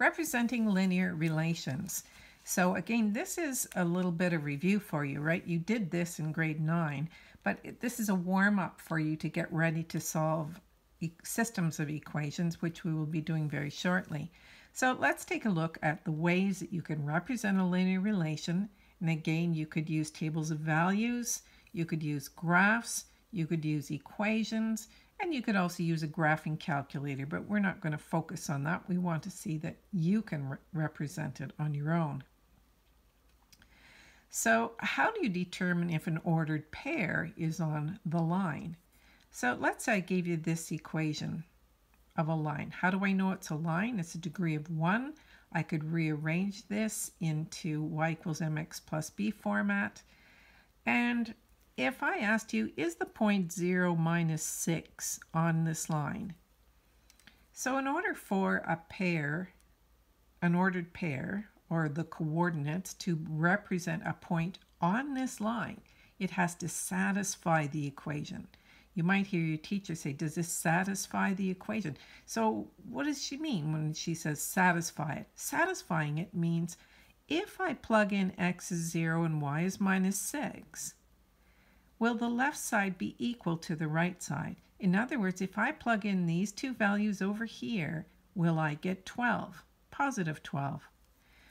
representing linear relations. So again, this is a little bit of review for you, right? You did this in grade 9, but this is a warm-up for you to get ready to solve systems of equations, which we will be doing very shortly. So let's take a look at the ways that you can represent a linear relation. And again, you could use tables of values, you could use graphs, you could use equations, and you could also use a graphing calculator, but we're not going to focus on that. We want to see that you can represent it on your own. So how do you determine if an ordered pair is on the line? So let's say I gave you this equation of a line. How do I know it's a line? It's a degree of 1. I could rearrange this into y equals mx plus b format. And if I asked you, is the point 0, -6 on this line? So in order for a pair, an ordered pair, or the coordinates to represent a point on this line, it has to satisfy the equation. You might hear your teacher say, does this satisfy the equation? So what does she mean when she says satisfy it? Satisfying it means if I plug in x is 0 and y is -6, will the left side be equal to the right side? In other words, if I plug in these two values over here, will I get 12? Positive 12.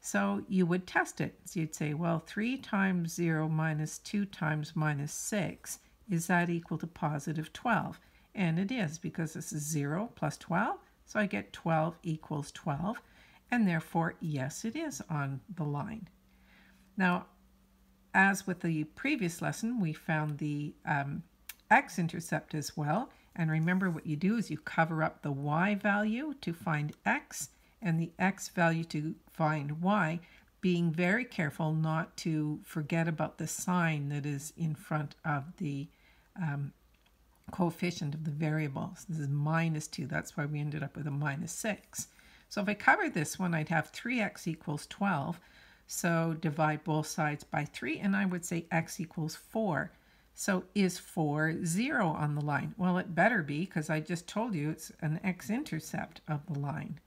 So you would test it. So you'd say, well, 3 times 0 minus 2 times -6, is that equal to positive 12? And it is, because this is 0 plus 12, so I get 12 equals 12, and therefore, yes, it is on the line. Now, as with the previous lesson, we found the x-intercept as well. And remember, what you do is you cover up the y value to find x and the x value to find y, being very careful not to forget about the sign that is in front of the coefficient of the variables. This is -2. That's why we ended up with a -6. So if I cover this one, I'd have 3x equals 12. So divide both sides by 3, and I would say x equals 4. So is 4, 0 on the line? Well, it better be, because I just told you it's an x-intercept of the line.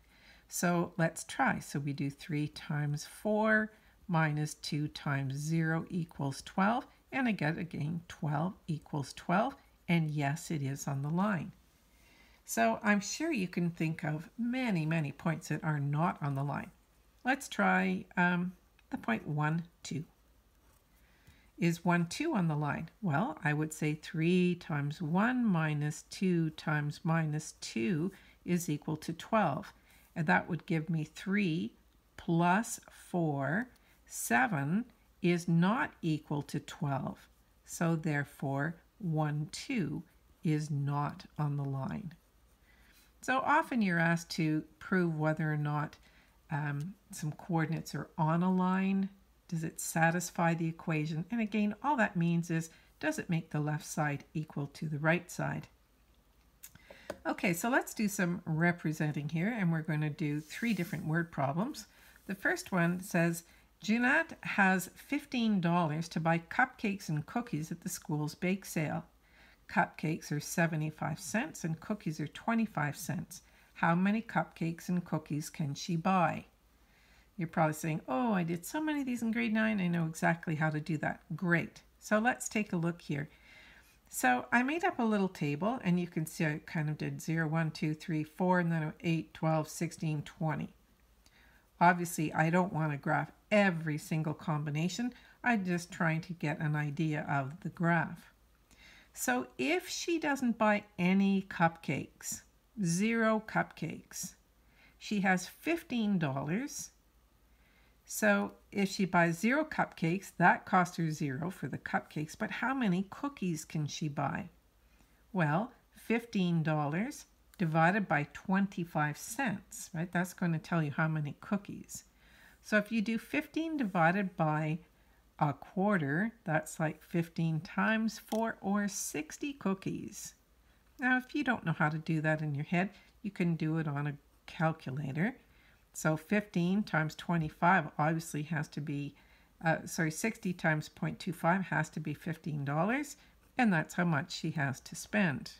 So let's try. So we do 3 times 4 minus 2 times 0 equals 12. And I get, again, 12 equals 12. And yes, it is on the line. So I'm sure you can think of many, many points that are not on the line. Let's try the point 1, 2. Is 1, 2 on the line? Well, I would say 3 times 1 minus 2 times -2 is equal to 12. And that would give me 3 plus 4, 7 is not equal to 12. So therefore, 1, 2 is not on the line. So often you're asked to prove whether or not some coordinates are on a line. Does it satisfy the equation? And again, all that means is, does it make the left side equal to the right side? Okay, so let's do some representing here, and we're going to do 3 different word problems. The first one says, Junat has $15 to buy cupcakes and cookies at the school's bake sale. Cupcakes are 75¢ and cookies are 25¢. How many cupcakes and cookies can she buy? You're probably saying, oh, I did so many of these in grade 9, I know exactly how to do that. Great. So let's take a look here. So I made up a little table, and you can see I kind of did 0, 1, 2, 3, 4, and then 8, 12, 16, 20. Obviously, I don't want to graph every single combination. I'm just trying to get an idea of the graph. So if she doesn't buy any cupcakes, 0 cupcakes. She has $15. So if she buys 0 cupcakes, that costs her 0 for the cupcakes. But how many cookies can she buy? Well, $15 divided by 25¢, right? That's going to tell you how many cookies. So if you do 15 divided by a quarter, that's like 15 times 4 or 60 cookies. Now, if you don't know how to do that in your head, you can do it on a calculator. So 15 times 25 obviously has to be, 60 times 0.25 has to be $15, and that's how much she has to spend.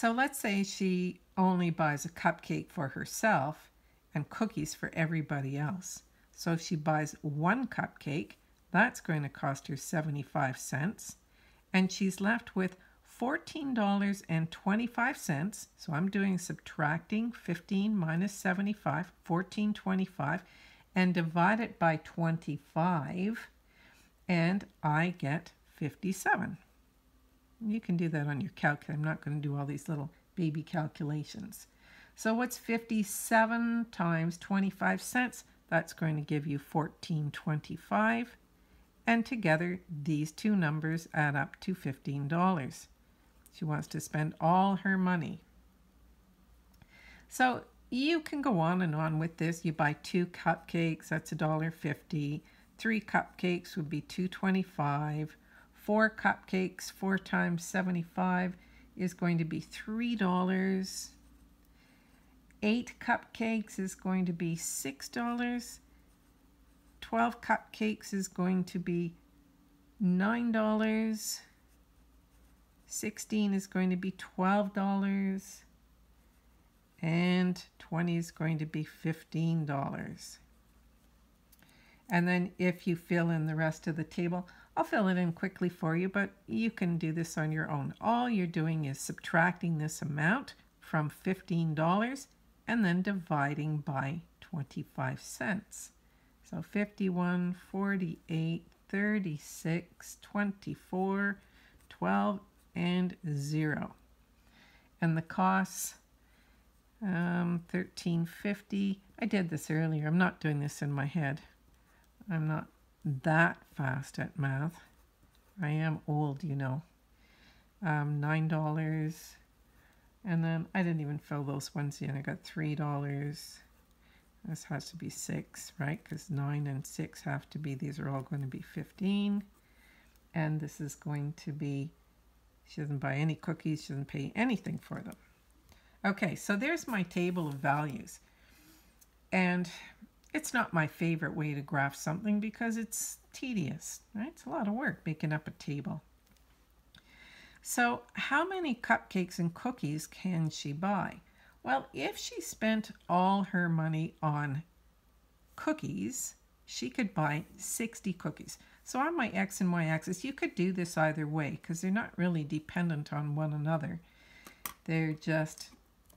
So let's say she only buys a cupcake for herself and cookies for everybody else. So if she buys one cupcake, that's going to cost her 75 cents. And she's left with $14.25. So I'm doing subtracting 15 minus 75, 14.25, and divide it by 25, and I get 57. You can do that on your calculator. I'm not going to do all these little baby calculations. So what's 57 times 25 cents? That's going to give you 14.25. And together, these two numbers add up to $15. She wants to spend all her money. So you can go on and on with this. You buy two cupcakes, that's $1.50. Three cupcakes would be $2.25. Four cupcakes, 4 times 75 is going to be $3. 8 cupcakes is going to be $6. 12 cupcakes is going to be $9. 16 is going to be $12. And 20 is going to be $15. And then if you fill in the rest of the table, I'll fill it in quickly for you, but you can do this on your own. All you're doing is subtracting this amount from $15 and then dividing by 25 cents. So 51, 48, 36, 24, 12, and 0. And the costs, $13.50. I did this earlier. I'm not doing this in my head. I'm not that fast at math. I am old, you know. $9, and then I didn't even fill those ones in. I got $3. This has to be 6, right? Because 9 and 6 have to be, these are all going to be 15. And this is going to be, she doesn't buy any cookies, she doesn't pay anything for them. Okay, so there's my table of values. And it's not my favorite way to graph something because it's tedious, right? It's a lot of work making up a table. So how many cupcakes and cookies can she buy? Well, if she spent all her money on cookies, she could buy 60 cookies. So on my X and Y axis, you could do this either way because they're not really dependent on one another. They're just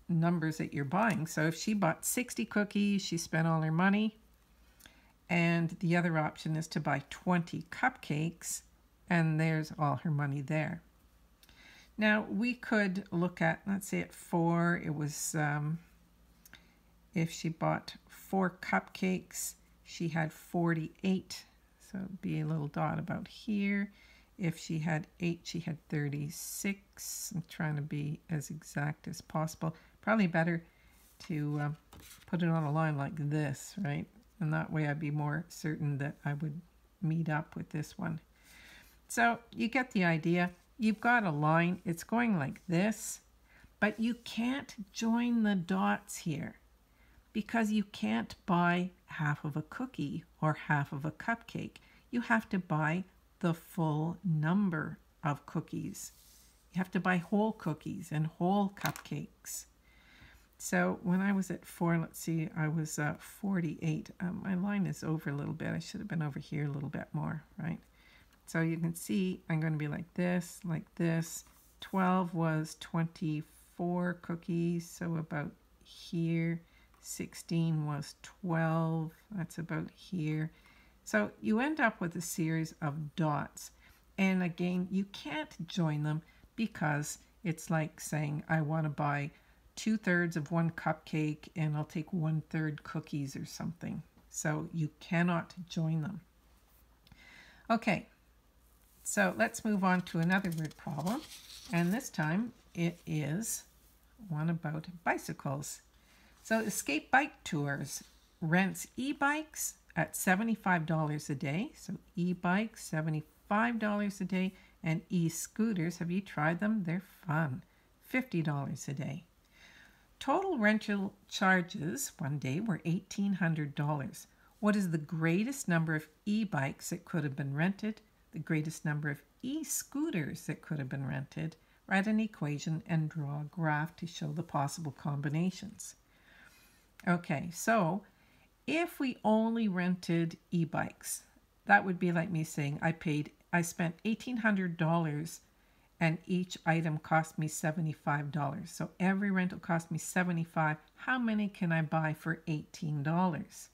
numbers that you're buying. So if she bought 60 cookies, she spent all her money. And the other option is to buy 20 cupcakes, and there's all her money there. Now we could look at, let's say at 4, it was, if she bought 4 cupcakes, she had 48. So it'd be a little dot about here. If she had 8, she had 36. I'm trying to be as exact as possible. Probably better to put it on a line like this, right? And that way I'd be more certain that I would meet up with this one. So you get the idea. You've got a line. It's going like this, but you can't join the dots here because you can't buy half of a cookie or half of a cupcake. You have to buy the full number of cookies. You have to buy whole cookies and whole cupcakes. So when I was at 4, let's see, I was 48. My line is over a little bit. I should have been over here a little bit more, right? So you can see I'm going to be like this, like this. 12 was 24 cookies, so about here. 16 was 12, that's about here. So you end up with a series of dots. And again, you can't join them because it's like saying I want to buy 2/3 of one cupcake and I'll take 1/3 cookies or something. So you cannot join them. Okay, so let's move on to another word problem. And this time it is one about bicycles. So Escape Bike Tours rents e-bikes at $75 a day. So e-bikes, $75 a day, and e-scooters, have you tried them? They're fun, $50 a day. Total rental charges one day were $1,800. What is the greatest number of e-bikes that could have been rented, the greatest number of e-scooters that could have been rented, write an equation, and draw a graph to show the possible combinations. Okay, so if we only rented e-bikes, that would be like me saying I spent $1,800 and each item cost me $75. So every rental cost me $75. How many can I buy for $18?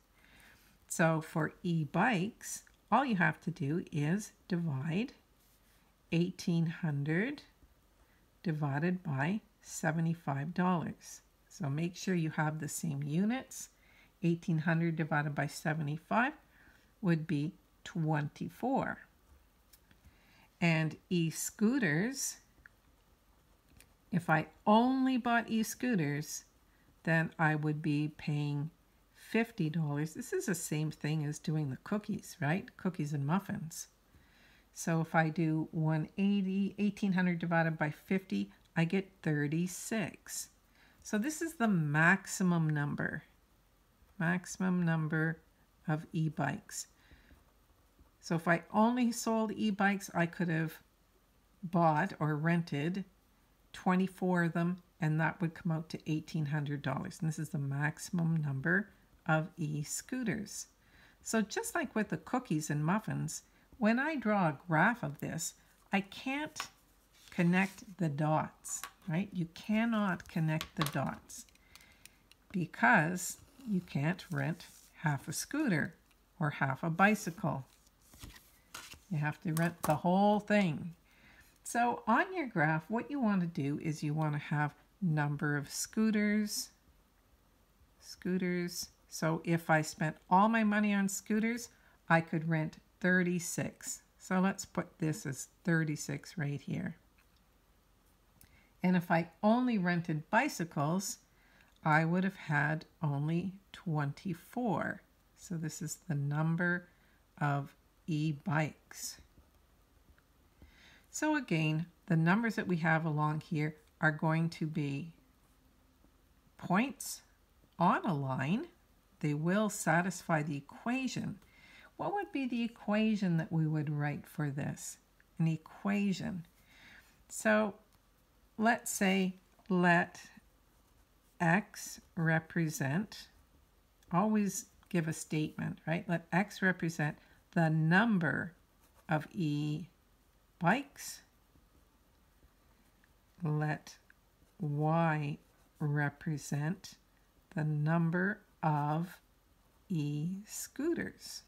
So for e-bikes, all you have to do is divide 1,800 divided by $75. So make sure you have the same units. 1,800 divided by 75 would be 24. And e-scooters, if I only bought e-scooters, then I would be paying $50. This is the same thing as doing the cookies, right? Cookies and muffins. So if I do 180, 1,800 divided by 50, I get 36. So this is the maximum number of e-bikes. So if I only sold e-bikes, I could have bought or rented 24 of them, and that would come out to $1,800. And this is the maximum number of e-scooters. So just like with the cookies and muffins, when I draw a graph of this, I can't connect the dots, right? You cannot connect the dots because you can't rent half a scooter or half a bicycle. You have to rent the whole thing. So on your graph, what you want to do is you want to have number of scooters. So if I spent all my money on scooters, I could rent 36. So let's put this as 36 right here. And if I only rented bicycles, I would have had only 24. So this is the number of e-bikes. So again, the numbers that we have along here are going to be points on a line. They will satisfy the equation. What would be the equation that we would write for this? An equation. So let's say let X represent, always give a statement, right? Let X represent the number of e-bikes. Let Y represent the number of e-scooters.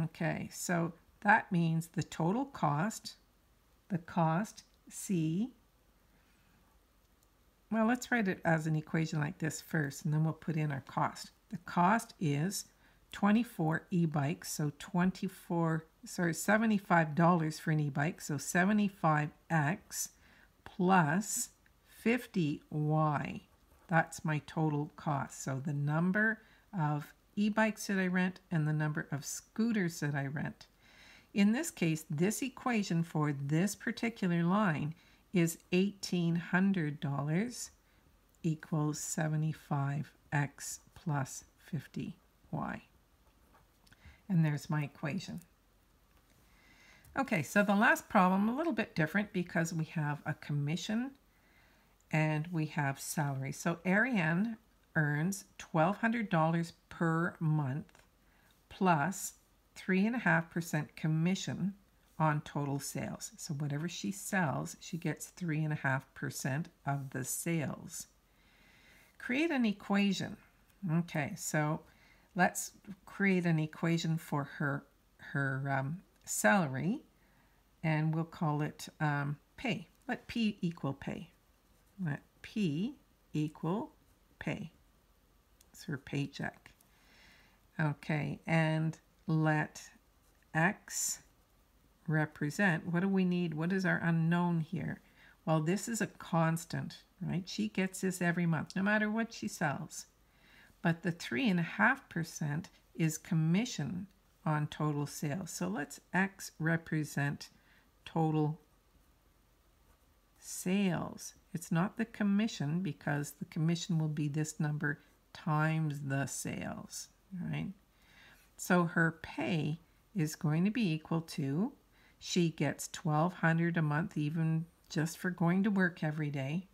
Okay, so that means the total cost, the cost C. Well, let's write it as an equation like this first, and then we'll put in our cost. The cost is 24 e-bikes, so $75 for an e-bike, so 75x plus 50y. That's my total cost. So the number of e-bikes that I rent and the number of scooters that I rent. In this case, this equation for this particular line is $1,800 equals 75x plus 50y. And there's my equation. Okay, so the last problem, a little bit different because we have a commission and we have salary. So Arianne earns $1,200 per month plus 3.5% commission on total sales. So whatever she sells, she gets 3.5% of the sales. Create an equation. Okay, so let's create an equation for her salary, and we'll call it pay. Let P equal pay. Let P equal pay. It's her paycheck. Okay, and let X represent, what do we need? What is our unknown here? Well, this is a constant, right? She gets this every month, no matter what she sells. But the 3.5% is commission on total sales. So let's X represent total sales. It's not the commission because the commission will be this number times the sales, right? So her pay is going to be equal to, She gets $1,200 a month even just for going to work every day.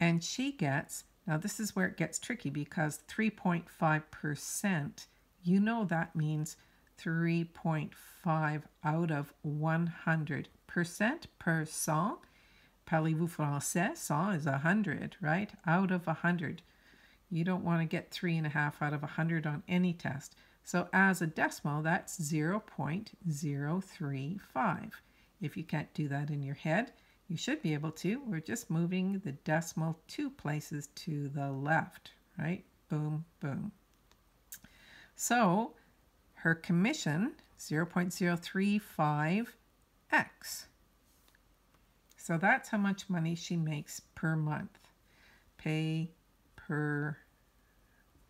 And she gets, now this is where it gets tricky because 3.5%, you know that means 3.5 out of 100%. Per cent, parlez-vous français? Cent is 100, right? Out of 100. You don't want to get 3.5 out of 100 on any test. So as a decimal, that's 0.035. If you can't do that in your head, you should be able to. We're just moving the decimal 2 places to the left, right? Boom, boom. So her commission, 0.035x. So that's how much money she makes per month. Pay per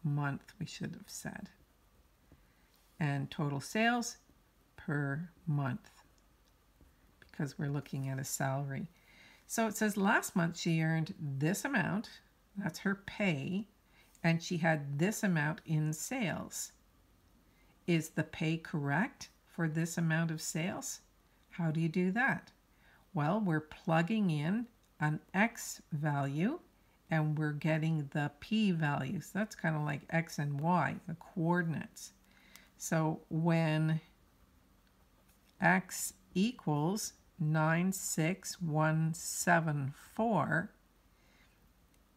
month, we should have said. And total sales per month, because we're looking at a salary. So it says last month she earned this amount, that's her pay, and she had this amount in sales. Is the pay correct for this amount of sales? How do you do that? Well, we're plugging in an X value and we're getting the P value. So that's kind of like X and Y, the coordinates. So when X equals 96174,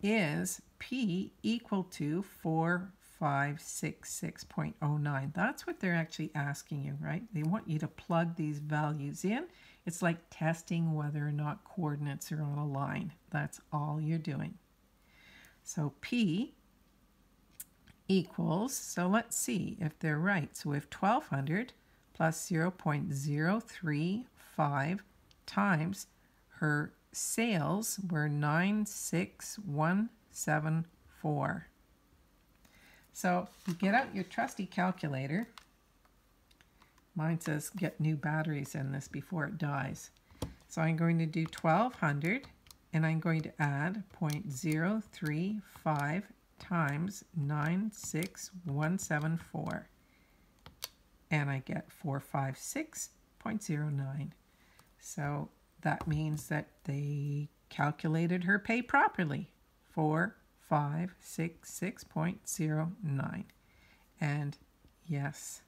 is P equal to 4566.09? That's what they're actually asking you, right? They want you to plug these values in. It's like testing whether or not coordinates are on a line. That's all you're doing. So P equals, so let's see if they're right. So we have 1,200 plus 0.035 times her sales were 96174. So you get out your trusty calculator. Mine says get new batteries in this before it dies. So I'm going to do 1,200 and I'm going to add 0.035 times 96174, and I get 456.09. So that means that they calculated her pay properly, 4566.09, and yes,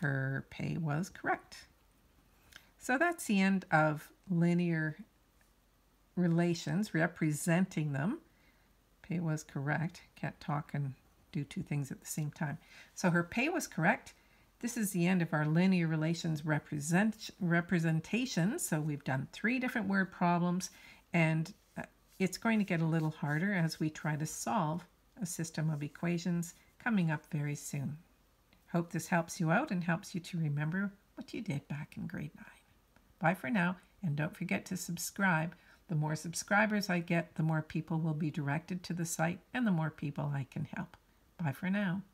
her pay was correct. So that's the end of linear relations representing them. Pay was correct. Can't talk and do two things at the same time. So her pay was correct. This is the end of our linear relations representation. So we've done 3 different word problems, and it's going to get a little harder as we try to solve a system of equations coming up very soon. Hope this helps you out and helps you to remember what you did back in grade 9. Bye for now, and don't forget to subscribe. The more subscribers I get, the more people will be directed to the site and the more people I can help. Bye for now.